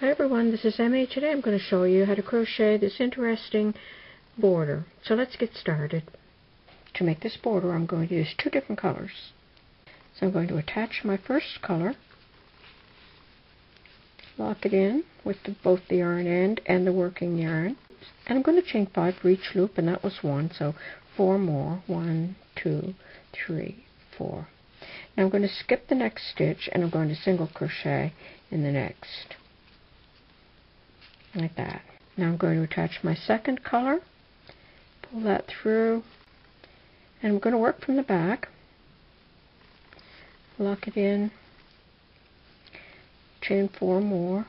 Hi everyone, this is Emmy. Today I'm going to show you how to crochet this interesting border. So let's get started. To make this border I'm going to use two different colors. So I'm going to attach my first color, lock it in with both the yarn end and the working yarn, and I'm going to chain 5 for each loop, and that was 1, so 4 more. 1, 2, 3, 4. Now I'm going to skip the next stitch and I'm going to single crochet in the next, like that. Now I'm going to attach my second color, pull that through, and I'm going to work from the back, lock it in, chain 4 more,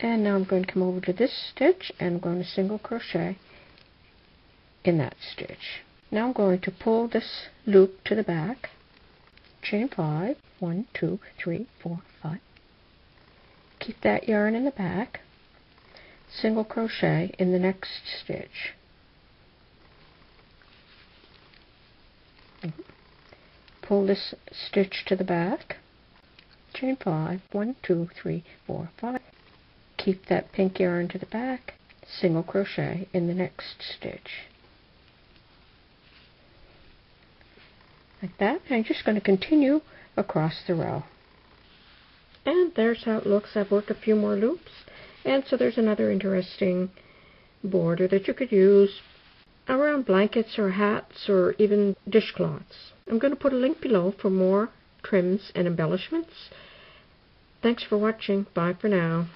and now I'm going to come over to this stitch and I'm going to single crochet in that stitch. Now I'm going to pull this loop to the back, chain 5, 1, 2, 3, 4, 5, keep that yarn in the back, single crochet in the next stitch, pull this stitch to the back, chain 5, 1, 2, 3, 4, 5, keep that pink yarn to the back, single crochet in the next stitch, like that. I'm just going to continue across the row. And there's how it looks. I've worked a few more loops, and so there's another interesting border that you could use around blankets or hats or even dishcloths. I'm going to put a link below for more trims and embellishments. Thanks for watching. Bye for now.